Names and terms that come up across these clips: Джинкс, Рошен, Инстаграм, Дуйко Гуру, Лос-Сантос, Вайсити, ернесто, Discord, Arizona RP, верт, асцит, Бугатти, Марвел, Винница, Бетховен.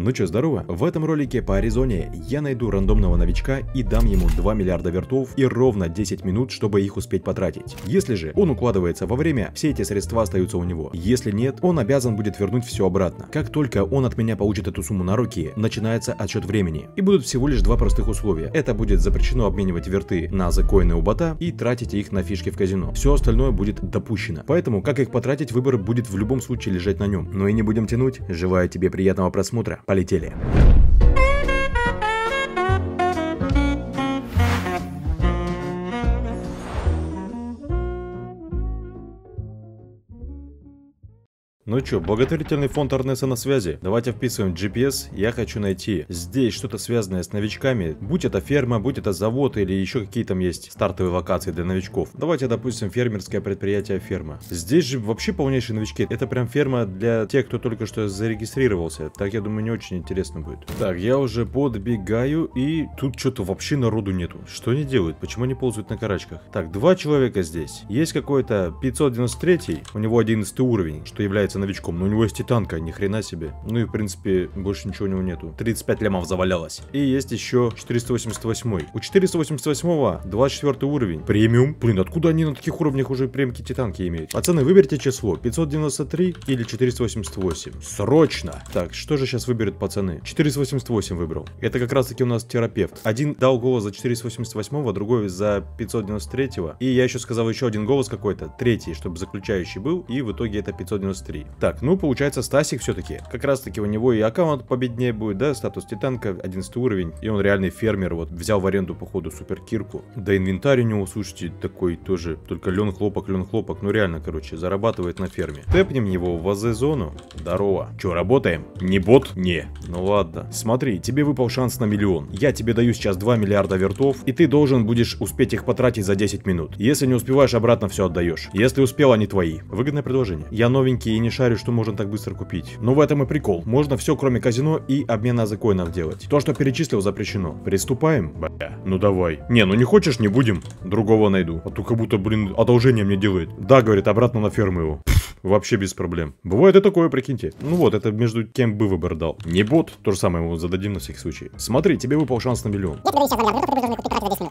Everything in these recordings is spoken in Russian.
Ну чё, здорово? В этом ролике по Аризоне я найду рандомного новичка и дам ему 2 миллиарда вертов и ровно 10 минут, чтобы их успеть потратить. Если же он укладывается во время, все эти средства остаются у него. Если нет, он обязан будет вернуть все обратно. Как только он от меня получит эту сумму на руки, начинается отсчет времени. И будут всего лишь два простых условия. Это будет запрещено обменивать верты на закоины у бота и тратить их на фишки в казино. Все остальное будет допущено. Поэтому, как их потратить, выбор будет в любом случае лежать на нем. Ну и не будем тянуть. Желаю тебе приятного просмотра. Полетели. Ну чё, благотворительный фонд Эрнесто на связи. Давайте вписываем GPS, я хочу найти здесь что-то связанное с новичками. Будь это ферма, будь это завод или еще какие там есть стартовые локации для новичков. Давайте, допустим, фермерское предприятие ферма. Здесь же вообще полнейшие новички. Это прям ферма для тех, кто только что зарегистрировался. Так, я думаю, не очень интересно будет. Так, я уже подбегаю, и тут что-то вообще народу нету. Что они делают? Почему они ползают на карачках? Так, 2 человека здесь. Есть какой-то 593, у него 11 уровень, что является новичком, но у него есть титанка, ни хрена себе. Ну и в принципе больше ничего у него нету. 35 лямов завалялось. И есть еще 488. У 488-го 24 уровень. Премиум. Блин, откуда они на таких уровнях уже премки титанки имеют? Пацаны, выберите число 593 или 488. Срочно! Так, что же сейчас выберут пацаны? 488 выбрал. Это как раз таки у нас терапевт. Один дал голос за 488-го, другой за 593-го. И я еще сказал еще один голос какой-то, третий, чтобы заключающий был. И в итоге это 593. Так, ну получается Стасик все-таки. Как раз таки у него и аккаунт победнее будет, да, статус титанка, 11 уровень. И он реальный фермер, вот, взял в аренду, походу, суперкирку. Да инвентарь у него, слушайте, такой тоже, только лен-хлопок. Ну реально, короче, зарабатывает на ферме. Тэпнем его в АЗ-зону. Здорово. Че, работаем? Не бот? Не. Ну ладно. Смотри, тебе выпал шанс на миллион. Я тебе даю сейчас 2 миллиарда вертов, и ты должен будешь успеть их потратить за 10 минут. Если не успеваешь, обратно все отдаешь. Если успел, они твои. Выгодное предложение. Я новенький и не шарю, что можно так быстро купить. Но в этом и прикол. Можно все, кроме казино и обмена закоинов делать. То, что перечислил, запрещено. Приступаем? Бля. Ну давай. Не, ну не хочешь, не будем. Другого найду. А то как будто, блин, одолжение мне делает. Да, говорит, обратно на ферму его. Вообще без проблем. Бывает и такое, прикиньте. Ну вот, это между кем бы выбор дал. Не бот, то же самое ему зададим на всякий случай. Смотри, тебе выпал шанс на миллион.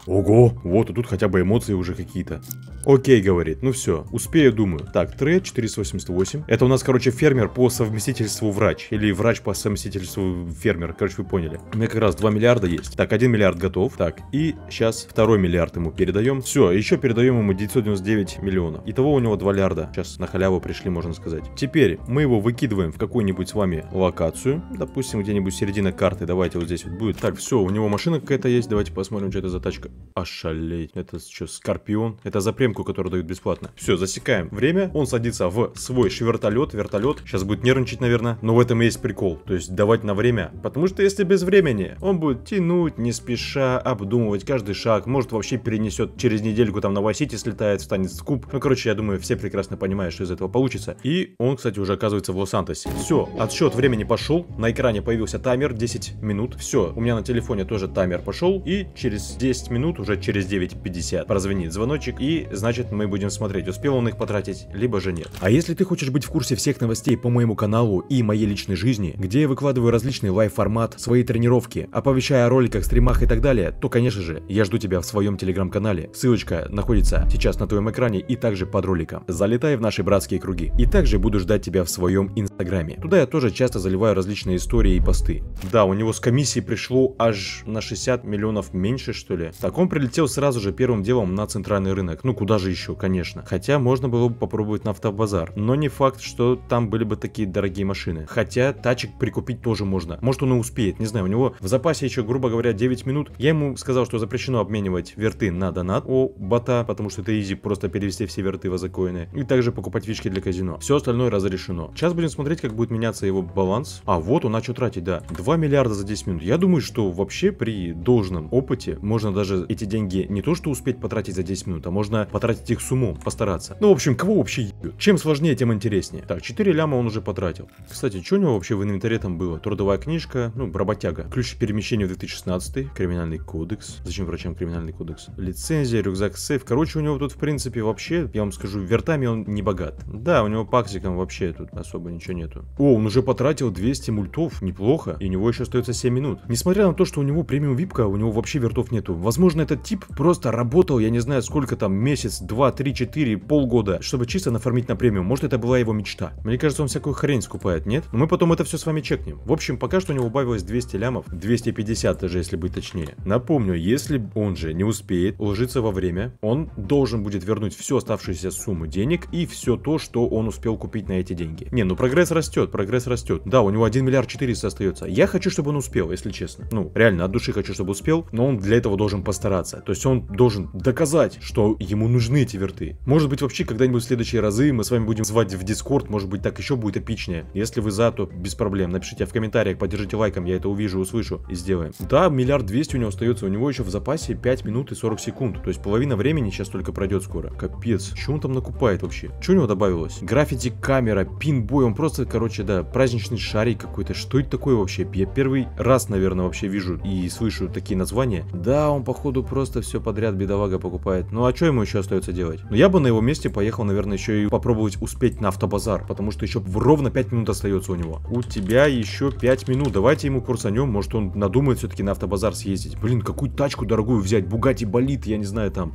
Ого, вот и тут хотя бы эмоции уже какие-то. Окей, говорит, ну все, успею, думаю. Так, трейд 488. Это у нас, короче, фермер по совместительству врач. Или врач по совместительству фермер. Короче, вы поняли. У меня как раз 2 миллиарда есть. Так, 1 миллиард готов. Так, и сейчас 2 миллиард ему передаем. Все, еще передаем ему 999 миллионов. Итого у него 2 миллиарда. Сейчас на халяву пришли, можно сказать. Теперь мы его выкидываем в какую-нибудь с вами локацию. Допустим, где-нибудь середина карты. Давайте вот здесь вот будет. Так, все, у него машина какая-то есть. Давайте посмотрим, что это за тачка. Ошалеть. Это что, Скорпион? Это за премку, которую дают бесплатно. Все, засекаем время. Он садится в свой швертолет. Вертолет. Сейчас будет нервничать, наверное. Но в этом и есть прикол. То есть давать на время. Потому что если без времени, он будет тянуть, не спеша, обдумывать каждый шаг. Может, вообще перенесет через недельку там на Вайсити слетает, встанет в куб. Ну, короче, я думаю, все прекрасно понимают, что из этого получится. И он, кстати, уже оказывается в Лос-Сантосе. Все, отсчет времени пошел. На экране появился таймер 10 минут. Все, у меня на телефоне тоже таймер пошел. И через 10 минут, уже через 9:50 прозвенит звоночек. И, значит, мы будем смотреть, успел он их потратить, либо же нет. А если ты хочешь быть в курсе всех новостей по моему каналу и моей личной жизни, где я выкладываю различный лайв-формат, свои тренировки, оповещая о роликах, стримах и так далее, то, конечно же, я жду тебя в своем телеграм-канале. Ссылочка находится сейчас на твоем экране и также под роликом. Залетай в наши братские круги. И также буду ждать тебя в своем инстаграме. Туда я тоже часто заливаю различные истории и посты. Да, у него с комиссии пришло аж на 60 миллионов меньше, что ли. Так, он прилетел сразу же первым делом на центральный рынок. Ну, куда же еще, конечно. Хотя, можно было бы попробовать на автобазар. Но не факт, что там были бы такие дорогие машины. Хотя, тачек прикупить тоже можно. Может, он и успеет, не знаю. У него в запасе еще, грубо говоря, 9 минут. Я ему сказал, что запрещено обменивать верты на донат у бота, потому что это изи, просто перевести все верты в азакоины. И также покупать фишки для казино. Все остальное разрешено. Сейчас будем смотреть, как будет меняться его баланс. А вот он начал тратить, да. 2 миллиарда за 10 минут. Я думаю, что вообще при должном опыте можно даже эти деньги не то что успеть потратить за 10 минут, а можно потратить их с умом, постараться. Ну, в общем, кого вообще ебет? Чем сложнее, тем интереснее. Так, 4 ляма он уже потратил. Кстати, что у него вообще в инвентаре там было? Трудовая книжка, ну, работяга. Ключ перемещения в 2016, криминальный кодекс. Зачем врачам криминальный кодекс? Лицензия, рюкзак, сейф. Короче, у него тут, в принципе, вообще, я вам скажу, вертами он не богат. Да, у него паксиком вообще тут особо ничего нету. О, он уже потратил 200 мультов. Неплохо. И у него него еще остается 7 минут. Несмотря на то, что у него премиум випка, у него вообще вертов нету. Возможно, этот тип просто работал, я не знаю, сколько там, месяц, 2, 3, 4, полгода, чтобы чисто нафармить на премиум. Может, это была его мечта. Мне кажется, он всякую хрень скупает, нет? Но мы потом это все с вами чекнем. В общем, пока что у него убавилось 200 лямов, 250 даже, если быть точнее. Напомню, если он же не успеет уложиться во время, он должен будет вернуть всю оставшуюся сумму денег и все то, что он успел купить на эти деньги. Не, ну прогресс растет, прогресс растет. Да, у него 1 миллиард 400 остается. Я хочу, чтобы он успел, если честно. Ну, реально, от души хочу, чтобы успел, но он для этого должен постараться. То есть он должен доказать, что ему нужны эти верты. Может быть, вообще когда-нибудь в следующие разы мы с вами будем звать в Discord, может быть, так еще будет эпичнее. Если вы за, то без проблем. Напишите в комментариях, поддержите лайком, я это увижу, услышу и сделаем. Да, 1 200 000 у него остается, у него еще в запасе 5 минут и 40 секунд. То есть половина времени сейчас только пройдет скоро. Капец, что он там накупает вообще? Что у него добавилось? Граффити, камера, пинбой, он просто, короче, да, праздничный шарик какой-то. Что это такое вообще? Я первый раз, наверное, вообще вижу и слышу такие названия. Да, он, походу, просто все подряд бедолага покупает. Ну, а что ему еще остается делать? Ну, я бы на его месте поехал, наверное, еще и попробовать успеть на автобазар, потому что еще ровно 5 минут остается у него. У тебя еще 5 минут. Давайте ему курсанем, может, он надумает все-таки на автобазар съездить. Блин, какую тачку дорогую взять? Бугатти болит, я не знаю, там.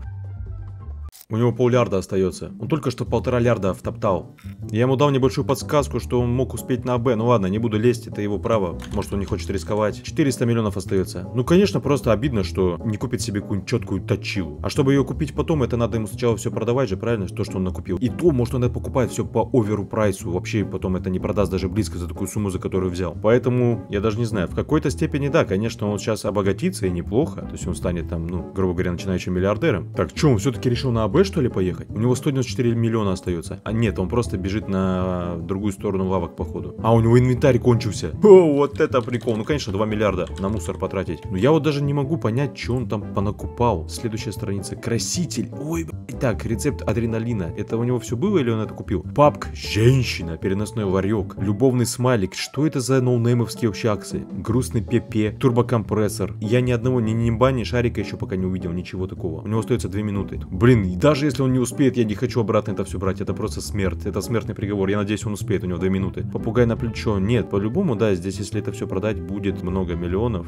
У него поллярда остается. Он только что 1,5 лярда втоптал. Я ему дал небольшую подсказку, что он мог успеть на АБ. Ну ладно, не буду лезть, это его право. Может, он не хочет рисковать. 400 миллионов остается. Ну, конечно, просто обидно, что не купит себе какую-нибудь четкую тачилу. А чтобы ее купить потом, это надо ему сначала все продавать же, правильно? То, что он накупил. И то, может, он это покупает все по оверу прайсу. Вообще, потом это не продаст даже близко за такую сумму, за которую взял. Поэтому, я даже не знаю. В какой-то степени, да, конечно, он сейчас обогатится и неплохо. То есть он станет там, ну, грубо говоря, начинающим миллиардером. Так, что, он все-таки решил на АБ, что ли, поехать? У него 194 миллиона остается. А нет, он просто бежит на другую сторону лавок, походу. А у него инвентарь кончился. О, вот это прикол. Ну, конечно, 2 миллиарда на мусор потратить. Но я вот даже не могу понять, что он там понакупал. Следующая страница. Краситель. Ой, блядь. Так, рецепт адреналина. Это у него все было или он это купил? Папка. Женщина. Переносной ларек. Любовный смайлик. Что это за ноунеймовские вообще акции? Грустный пепе. Турбокомпрессор. Я ни одного, ни нимба, ни шарика еще пока не увидел. Ничего такого. У него остается 2 минуты. Блин, даже если он не успеет, я не хочу обратно это все брать. Это просто смерть. Это смертный приговор. Я надеюсь, он успеет. У него 2 минуты. Попугай на плечо. Нет, по-любому, да, здесь, если это все продать, будет много миллионов.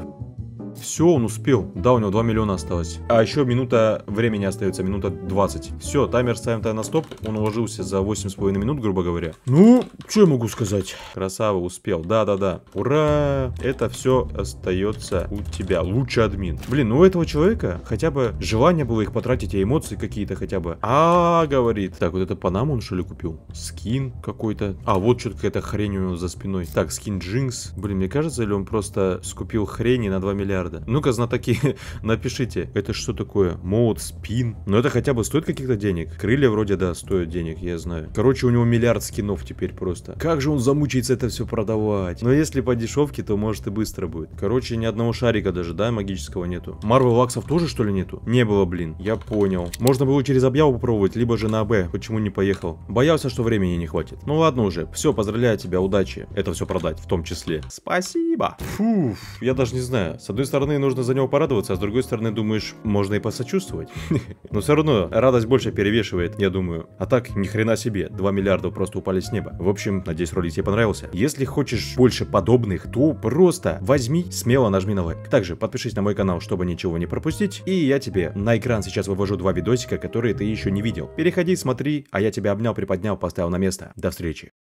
Все, он успел. Да, у него 2 миллиона осталось. А еще минута времени остается, минута 20. Все, таймер ставим тогда на стоп. Он уложился за 8,5 минут, грубо говоря. Ну, что я могу сказать? Красава, успел. Да. Ура! Это все остается у тебя. Лучший админ. Блин, ну у этого человека хотя бы желание было их потратить, а эмоции какие-то хотя бы. А, говорит. Так, вот это Панаму он, что ли, купил? Скин какой-то. А, вот что-то какая-то хрень у него за спиной. Так, скин Джинкс. Блин, мне кажется, или он просто скупил хрени на 2 миллиарда? Ну-ка, знатоки, напишите, это что такое? Молот, спин. Но это хотя бы стоит каких-то денег. Крылья вроде, да, стоят денег, я знаю. Короче, у него миллиард скинов теперь просто. Как же он замучается это все продавать? Но если по дешевке, то может и быстро будет. Короче, ни одного шарика даже, да, магического нету. Марвел лаксов тоже, что ли, нету? Не было, блин, я понял. Можно было через объяву попробовать, либо же на АБ. Почему не поехал? Боялся, что времени не хватит. Ну ладно уже, все, поздравляю тебя, удачи. Это все продать, в том числе. Спасибо. Фу, я даже не знаю. С одной стороны, нужно за него порадоваться, а с другой стороны, думаешь, можно и посочувствовать. Но все равно радость больше перевешивает, я думаю. А так, ни хрена себе, 2 миллиарда просто упали с неба. В общем, надеюсь, ролик тебе понравился. Если хочешь больше подобных, то просто возьми, смело нажми на лайк. Также подпишись на мой канал, чтобы ничего не пропустить. И я тебе на экран сейчас вывожу 2 видосика, которые ты еще не видел. Переходи, смотри, а я тебя обнял, приподнял, поставил на место. До встречи.